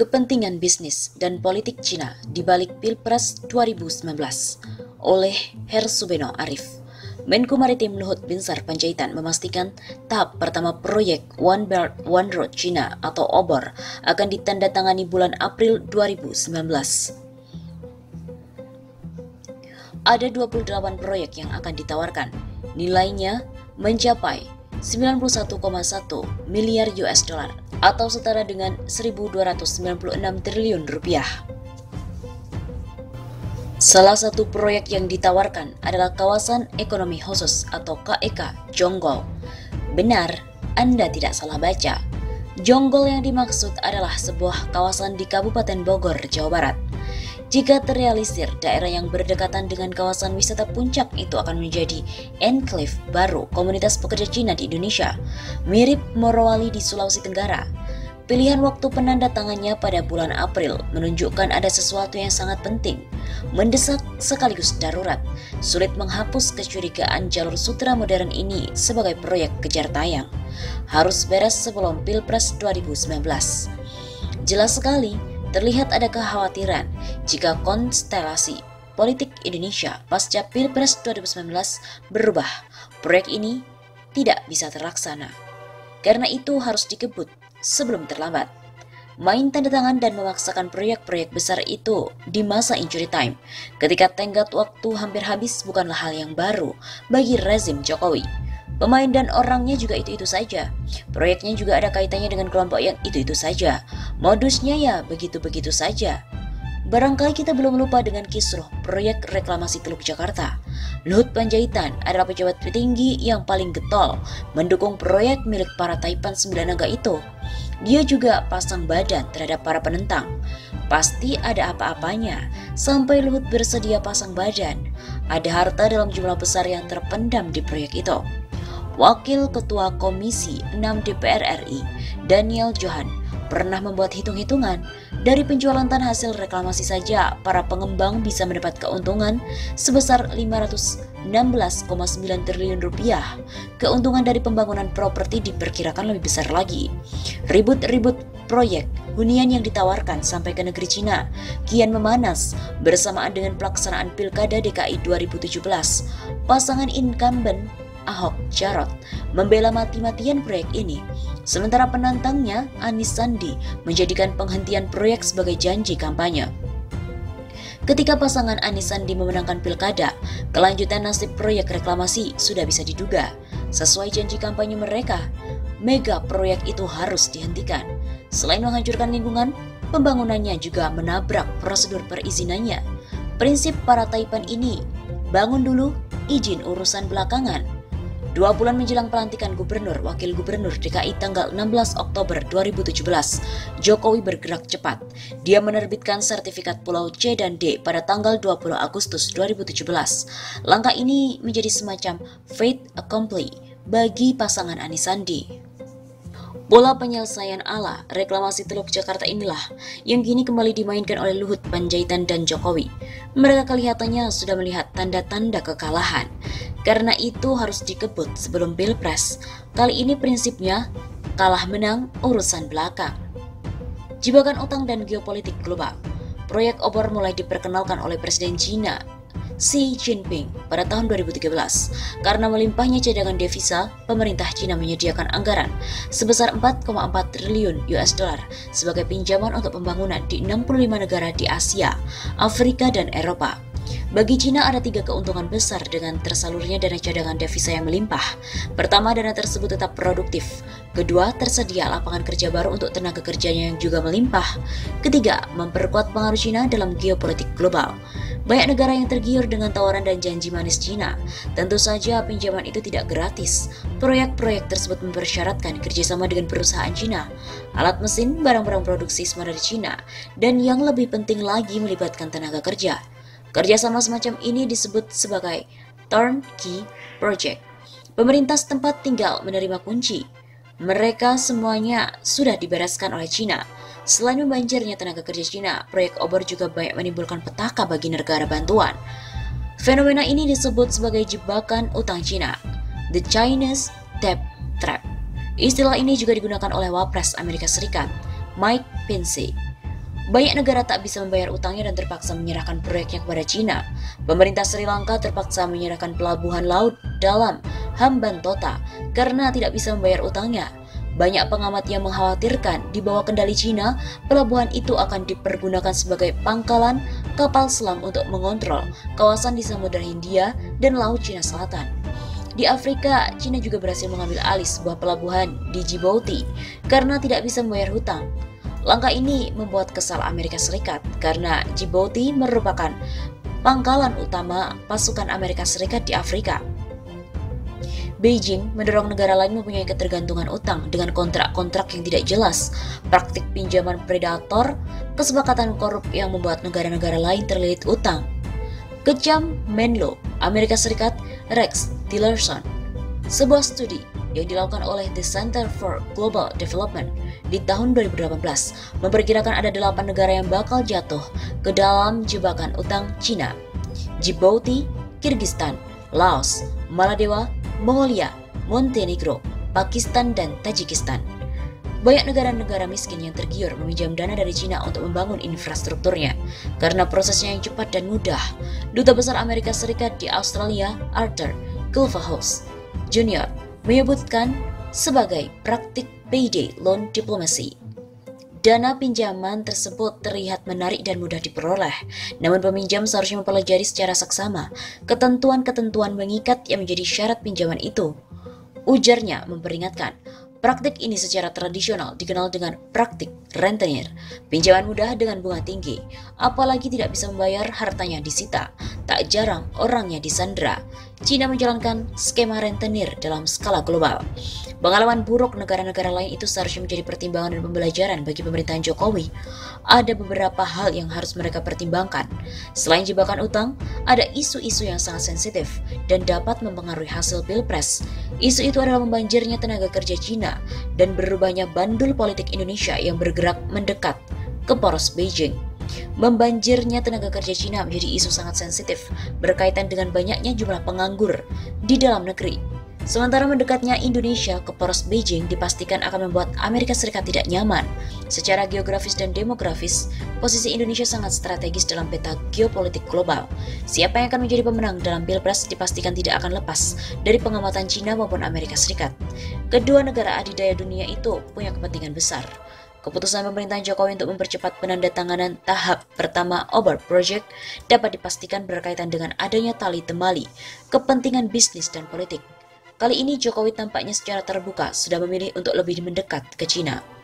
Kepentingan Bisnis dan Politik Cina di Balik Pilpres 2019 oleh Hersubeno Arif. Menko Maritim Luhut Binsar Panjaitan memastikan tahap pertama proyek One Belt One Road Cina atau OBOR akan ditandatangani bulan April 2019. Ada 28 proyek yang akan ditawarkan, nilainya mencapai 91,1 miliar US dollar atau setara dengan 1.296 triliun rupiah. Salah satu proyek yang ditawarkan adalah Kawasan Ekonomi Khusus atau KEK Jonggol. Benar, Anda tidak salah baca. Jonggol yang dimaksud adalah sebuah kawasan di Kabupaten Bogor, Jawa Barat. Jika terrealisir, daerah yang berdekatan dengan kawasan wisata puncak itu akan menjadi enclave baru komunitas pekerja Cina di Indonesia, mirip Morowali di Sulawesi Tenggara. Pilihan waktu penandatangannya pada bulan April menunjukkan ada sesuatu yang sangat penting, mendesak sekaligus darurat, sulit menghapus kecurigaan jalur sutra modern ini sebagai proyek kejar tayang. Harus beres sebelum Pilpres 2019. Jelas sekali, terlihat ada kekhawatiran jika konstelasi politik Indonesia pasca Pilpres 2019 berubah, proyek ini tidak bisa terlaksana. Karena itu harus dikebut sebelum terlambat. Main tanda tangan dan memaksakan proyek-proyek besar itu di masa injury time, ketika tenggat waktu hampir habis bukanlah hal yang baru bagi rezim Jokowi. Pemain dan orangnya juga itu-itu saja. Proyeknya juga ada kaitannya dengan kelompok yang itu-itu saja. Modusnya ya begitu-begitu saja. Barangkali kita belum lupa dengan kisruh proyek reklamasi Teluk Jakarta. Luhut Panjaitan adalah pejabat tinggi yang paling getol mendukung proyek milik para Taipan Sembagai Naga itu. Dia juga pasang badan terhadap para penentang. Pasti ada apa-apanya sampai Luhut bersedia pasang badan. Ada harta dalam jumlah besar yang terpendam di proyek itu. Wakil Ketua Komisi 6 DPR RI, Daniel Johan, pernah membuat hitung-hitungan. Dari penjualan tanah hasil reklamasi saja, para pengembang bisa mendapat keuntungan sebesar 516,9 triliun rupiah. Keuntungan dari pembangunan properti diperkirakan lebih besar lagi. Ribut-ribut proyek hunian yang ditawarkan sampai ke negeri Cina kian memanas bersamaan dengan pelaksanaan Pilkada DKI 2017. Pasangan incumbent Ahok Jarot membela mati-matian proyek ini, sementara penantangnya Anis Sandi menjadikan penghentian proyek sebagai janji kampanye. Ketika pasangan Anis Sandi memenangkan pilkada, kelanjutan nasib proyek reklamasi sudah bisa diduga. Sesuai janji kampanye mereka, mega proyek itu harus dihentikan. Selain menghancurkan lingkungan, pembangunannya juga menabrak prosedur perizinannya. Prinsip para Taipan ini, bangun dulu, izin urusan belakangan. 2 bulan menjelang pelantikan gubernur wakil gubernur DKI tanggal 16 Oktober 2017, Jokowi bergerak cepat. Dia menerbitkan sertifikat pulau C dan D pada tanggal 20 Agustus 2017. Langkah ini menjadi semacam fait accompli bagi pasangan Anis Sandi. Bola penyelesaian ala reklamasi Teluk Jakarta inilah yang kini kembali dimainkan oleh Luhut Panjaitan dan Jokowi. Mereka kelihatannya sudah melihat tanda-tanda kekalahan. Karena itu harus dikebut sebelum Pilpres. Kali ini prinsipnya kalah menang urusan belakang. Jebakan utang dan geopolitik global. Proyek OBOR mulai diperkenalkan oleh Presiden Cina Xi Jinping pada tahun 2013. Karena melimpahnya cadangan devisa, pemerintah Cina menyediakan anggaran sebesar 4,4 triliun US dollar sebagai pinjaman untuk pembangunan di 65 negara di Asia, Afrika, dan Eropa. Bagi Cina ada 3 keuntungan besar dengan tersalurnya dana cadangan devisa yang melimpah. Pertama, dana tersebut tetap produktif. Kedua, tersedia lapangan kerja baru untuk tenaga kerjanya yang juga melimpah. Ketiga, memperkuat pengaruh Cina dalam geopolitik global. Banyak negara yang tergiur dengan tawaran dan janji manis Cina. Tentu saja pinjaman itu tidak gratis. Proyek-proyek tersebut mempersyaratkan kerjasama dengan perusahaan Cina, alat mesin, barang-barang produksi semua dari Cina, dan yang lebih penting lagi melibatkan tenaga kerja. Kerjasama semacam ini disebut sebagai turnkey project. Pemerintah setempat tinggal menerima kunci. Mereka semuanya sudah dibereskan oleh Cina. Selain membanjirnya tenaga kerja Cina, proyek OBOR juga banyak menimbulkan petaka bagi negara bantuan. Fenomena ini disebut sebagai jebakan utang Cina, The Chinese Debt Trap. Istilah ini juga digunakan oleh Wapres Amerika Serikat, Mike Pence. Banyak negara tak bisa membayar utangnya dan terpaksa menyerahkan proyeknya kepada Cina. Pemerintah Sri Lanka terpaksa menyerahkan pelabuhan laut dalam Hambantota karena tidak bisa membayar utangnya. Banyak pengamat yang mengkhawatirkan di bawah kendali Cina, pelabuhan itu akan dipergunakan sebagai pangkalan kapal selam untuk mengontrol kawasan di Samudra Hindia dan Laut Cina Selatan. Di Afrika, Cina juga berhasil mengambil alih sebuah pelabuhan di Djibouti karena tidak bisa membayar hutang. Langkah ini membuat kesal Amerika Serikat karena Djibouti merupakan pangkalan utama pasukan Amerika Serikat di Afrika. Beijing mendorong negara lain mempunyai ketergantungan utang dengan kontrak-kontrak yang tidak jelas, praktik pinjaman predator, kesepakatan korup yang membuat negara-negara lain terlilit utang. Kecam Menlo, Amerika Serikat, Rex Tillerson. Sebuah studi yang dilakukan oleh The Center for Global Development di tahun 2018 memperkirakan ada 8 negara yang bakal jatuh ke dalam jebakan utang Cina. Djibouti, Kyrgyzstan, Laos, Maladewa, Mongolia, Montenegro, Pakistan, dan Tajikistan. Banyak negara-negara miskin yang tergiur meminjam dana dari Cina untuk membangun infrastrukturnya karena prosesnya yang cepat dan mudah. Duta Besar Amerika Serikat di Australia, Arthur Culverhouse Jr. menyebutkan sebagai praktik payday loan diplomacy. Dana pinjaman tersebut terlihat menarik dan mudah diperoleh, namun peminjam seharusnya mempelajari secara seksama ketentuan-ketentuan mengikat yang menjadi syarat pinjaman itu. Ujarnya memperingatkan, praktik ini secara tradisional dikenal dengan praktik rentenir, pinjaman mudah dengan bunga tinggi, apalagi tidak bisa membayar hartanya disita, tak jarang orangnya disandra. Cina menjalankan skema rentenir dalam skala global. Pengalaman buruk negara-negara lain itu seharusnya menjadi pertimbangan dan pembelajaran bagi pemerintahan Jokowi. Ada beberapa hal yang harus mereka pertimbangkan. Selain jebakan utang, ada isu-isu yang sangat sensitif dan dapat mempengaruhi hasil Pilpres. Isu itu adalah membanjirnya tenaga kerja Cina dan berubahnya bandul politik Indonesia yang bergerak mendekat ke poros Beijing. Membanjirnya tenaga kerja Cina menjadi isu sangat sensitif berkaitan dengan banyaknya jumlah penganggur di dalam negeri. Sementara mendekatnya Indonesia ke poros Beijing dipastikan akan membuat Amerika Serikat tidak nyaman. Secara geografis dan demografis, posisi Indonesia sangat strategis dalam peta geopolitik global. Siapa yang akan menjadi pemenang dalam Pilpres dipastikan tidak akan lepas dari pengamatan Cina maupun Amerika Serikat. Kedua negara adidaya dunia itu punya kepentingan besar. Keputusan pemerintahan Jokowi untuk mempercepat penandatanganan tahap pertama Obor Project dapat dipastikan berkaitan dengan adanya tali temali, kepentingan bisnis dan politik. Kali ini Jokowi tampaknya secara terbuka sudah memilih untuk lebih mendekat ke Cina.